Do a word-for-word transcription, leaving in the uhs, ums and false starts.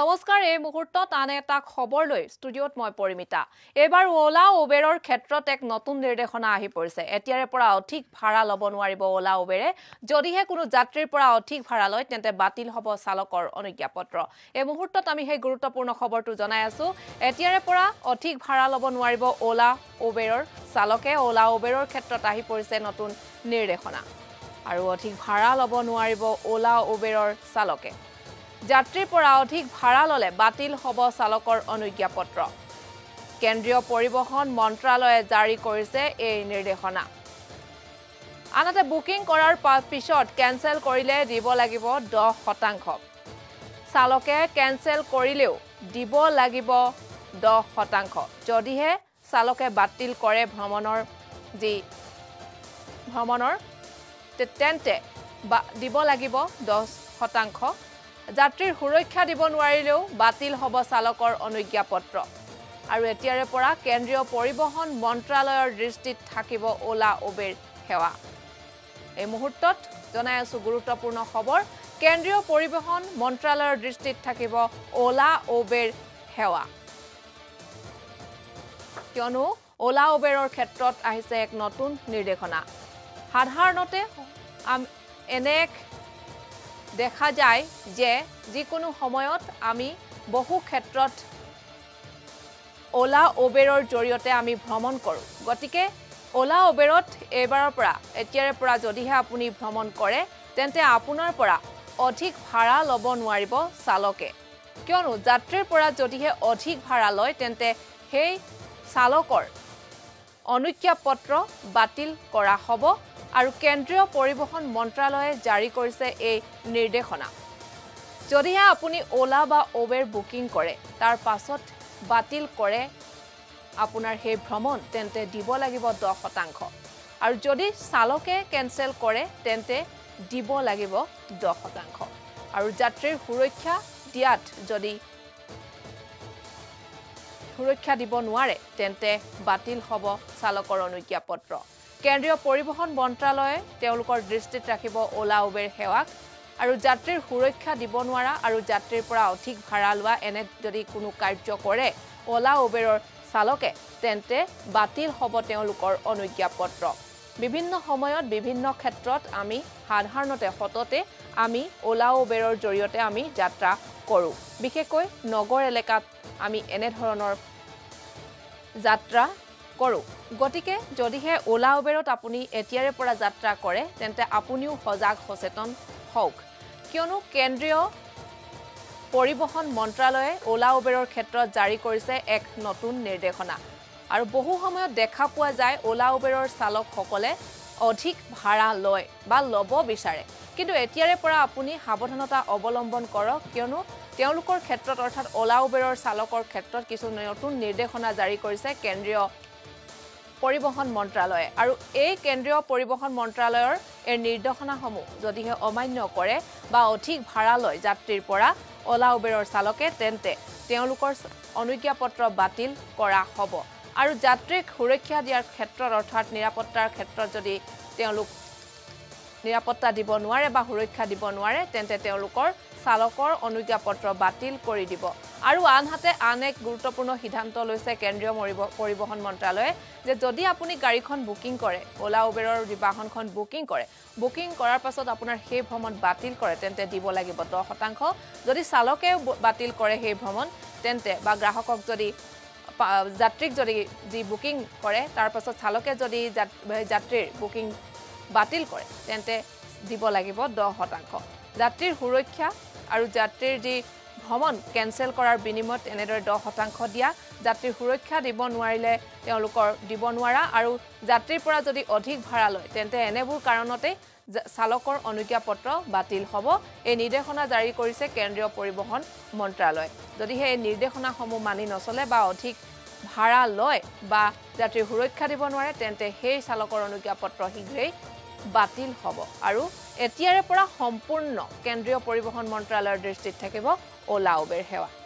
নমস্কাৰ এই মুহূৰ্তত আন এটা খবৰ লৈ স্টুডিওত মই পৰিমিতা এবাৰ ওলা উবেৰৰ ক্ষেত্ৰত এক নতুন নিৰ্দেশনা আহি পৰিছে এতিয়াৰে পৰা অধিক ভাড়া লব নোৱাৰিব ওলা উবেৰে যদিহে কোনো যাত্ৰীৰ পৰা অধিক ভাড়া লয় তেন্তে বাতিল হ'ব চালকৰ অনুজ্ঞাপত্ৰ এই মুহূৰ্তত আমি হে গুৰুত্বপূৰ্ণ খবৰটো জনাই আছো এতিয়াৰে পৰা অধিক ভাড়া লব নোৱাৰিব ওলা উবেৰৰ চালকে ওলা উবেৰৰ ক্ষেত্ৰত আহি পৰিছে নতুন নিৰ্দেশনা আৰু অধিক ভাড়া লব নোৱাৰিব ওলা উবেৰৰ চালকে যাত্ৰীৰ পৰা অধিক ভাড়া ললে বাতিল হ'ব চালকৰ অনুজ্ঞাপত্ৰ কেন্দ্ৰীয় পৰিবহণ মন্ত্ৰালয়ে জাৰি কৰিছে এই নিৰ্দেশনা আনহাতে বুকিং কৰাৰ পিছত কেনসেল কৰিলে দিব লাগিব দহ শতাংশ চালকে কেনসেল কৰিলেও দিব লাগিব দহ শতাংশ যদিহে চালকে বাতিল কৰে ভ্ৰমণৰ যি ভ্ৰমণৰ তেন্তে দিব লাগিব দহ শতাংশ যাত্ৰীৰ সুৰক্ষা দিব নোৱাৰিলেও বাতিল হ'ব চালকৰ অনুজ্ঞাপত্ৰ আৰু এতিয়াৰে পৰা কেন্দ্ৰীয় পৰিবহণ মন্ত্ৰালয়ৰ দৃষ্টিত থাকিব ওলা উবেৰ সেৱা এই মুহূৰ্তত জনাই আছো গুৰুত্বপূৰ্ণ খবৰ কেন্দ্ৰীয় পৰিবহণ মন্ত্ৰালয়ৰ দৃষ্টিত থাকিব ওলা উবেৰ সেৱা কিয়নো ওলা উবেৰৰ ক্ষেত্ৰত আহিছে এক নতুন নিৰ্দেশনা সাধাৰণতে এনেক দেখা যায় যে যিকোনো সময়ত আমি বহু ক্ষেত্ৰত ওলা উবেৰৰ জৰিয়তে আমি ভ্ৰমণ কৰোঁ গতিকে ওলা উবেৰত এবাৰৰ পৰা এতিয়াৰে পৰা যদিহে আপুনি ভ্ৰমণ কৰে তেন্তে আপোনাৰ পৰা অধিক ভাড়া ল'ব নোৱাৰিব চালকে কিয়নো যাত্ৰীৰ পৰা যদিহে অধিক ভাড়া লয় তেন্তে সেই চালকৰ অনুজ্ঞাপত্ৰ বাতিল কৰা হ'ব আৰু কেন্দ্ৰীয় পৰিবহণ মন্ত্ৰালয়ে জাৰি কৰিছে এই নিৰ্দেশনা যদিহে আপুনি ওলা বা উবেৰ বুকিং কৰে তাৰ পাছত বাতিল কৰে আপোনাৰ সেই ভ্ৰমণ তেন্তে দিব লাগিব দহ শতাংশ আৰু যদি চালকে কেনসেল কৰে তেন্তে দিব লাগিব দহ শতাংশ আৰু যাত্ৰীৰ সুৰক্ষা দিয়াত যদি সুৰক্ষা দিব নোৱাৰে তেন্তে বাতিল হ'ব চালকৰ অনুজ্ঞাপত্ৰ কেন্দ্ৰীয় পৰিবহণ মন্ত্ৰালয়ে তেওঁলোকৰ দৃষ্টিত ৰাখিব ওলা উবেৰ সেৱাক আৰু যাত্ৰীৰ সুৰক্ষা দিব নোৱাৰা আৰু যাত্ৰীৰ পৰা অধিক ভাড়া লোৱা এনে যদি কোনো কাৰ্য কৰে ওলা উবেৰৰ চালকে তেন্তে বাতিল হ'ব তেওঁলোকৰ অনুজ্ঞাপত্ৰ বিভিন্ন সময়ত বিভিন্ন ক্ষেত্ৰত আমি সাধাৰণতে সততে আমি ওলা উবেৰৰ জৰিয়তে আমি যাত্ৰা কৰোঁ বিশেষকৈ নগৰ এলেকাত আমি এনে ধৰণৰ যাত্ৰা কৰো গতিকে যদিহে ওলা উবেৰত আপুনি এতিয়াৰে পৰা যাত্ৰা কৰে তেন্তে আপুনিও সজাগ সচেতন হওক কিয়নো কেন্দ্ৰীয় পৰিবহণ মন্ত্ৰালয়ে ওলা উবেৰৰ ক্ষেত্ৰত জাৰি কৰিছে এক নতুন নিৰ্দেশনা আৰু বহু সময়ত দেখা পোৱা যায় ওলা উবেৰৰ চালকসকলে অধিক ভাড়া লয় বা ল'ব বিচাৰে কিন্তু এতিয়াৰে পৰা আপুনি সাৱধানতা অৱলম্বন কৰক কিয়নো তেওঁলোকৰ ক্ষেত্ৰত অৰ্থাৎ ওলা উবেৰৰ চালকৰ ক্ষেত্ৰত কিছু নতুন নিৰ্দেশনা জাৰি কৰিছে কেন্দ্ৰীয় পৰিবহণ মন্ত্ৰালয়ে আৰু এই কেন্দ্ৰীয় পৰিবহণ মন্ত্ৰালয়ৰ এই নিৰ্দেশনাসমূহ যদিহে অমান্য কৰে বা অধিক ভাড়া লয় যাত্ৰীৰ পৰা ওলা উবেৰৰ চালকে তেন্তে তেওঁলোকৰ অনুজ্ঞাপত্ৰ বাতিল কৰা হ'ব আৰু যাত্ৰীক সুৰক্ষা দিয়াৰ ক্ষেত্ৰত অৰ্থাৎ নিৰাপত্তাৰ ক্ষেত্ৰত যদি তেওঁলোক নিৰাপত্তা দিব নোৱাৰে বা সুৰক্ষা দিব নোৱাৰে তেন্তে তেওঁলোকৰ চালকৰ অনুজ্ঞাপত্ৰ বাতিল কৰি দিব আৰু আনহাতে আন এক গুৰুত্বপূৰ্ণ সিদ্ধান্ত লৈছে কেন্দ্ৰীয় পৰিবহণ মন্ত্ৰালয়ে যে যদি আপুনি গাড়ীখন বুকিং কৰে ওলা উবেৰৰ বাহনখন বুকিং কৰে বুকিং কৰাৰ পাছত আপোনাৰ সেই ভ্ৰমণ বাতিল কৰে তেন্তে দিব লাগিব দহ শতাংশ যদি চালকে বাতিল কৰে সেই ভ্ৰমণ তেন্তে বা গ্ৰাহকক যদি যাত্ৰীক যদি যি বুকিং কৰে তাৰ পাছত চালকে যদি যাত্ৰীৰ বুকিং বাতিল কৰে তেন্তে দিব লাগিব দহ শতাংশ যাত্ৰীৰ সুৰক্ষা আৰু যাত্ৰীৰ যি ভ্ৰমণ কেনসেল কৰাৰ বিনিময়ত এনেদৰে দহ শতাংশ দিয়া যাত্ৰীৰ সুৰক্ষা দিব নোৱাৰিলে তেওঁলোকৰ দিব নোৱাৰা আৰু যাত্ৰীৰ পৰা যদি অধিক ভাড়া লয় তেন্তে এনেবোৰ কাৰণতে চালকৰ অনুজ্ঞাপত্ৰ বাতিল হ'ব এই নিৰ্দেশনা জাৰি কৰিছে কেন্দ্ৰীয় পৰিবহণ মন্ত্ৰালয়ে যদিহে এই নিৰ্দেশনাসমূহ মানি নচলে বা অধিক ভাড়া লয় বা যাত্ৰীৰ সুৰক্ষা দিব নোৱাৰে তেন্তে সেই চালকৰ অনুজ্ঞাপত্ৰ শীঘ্ৰেই বাতিল হ'ব আৰু এতিয়াৰে পৰা সম্পূৰ্ণ কেন্দ্ৰীয় পৰিবহণ মন্ত্ৰালয়ৰ দৃষ্টিত থাকিব ওলা উবেৰ সেৱা।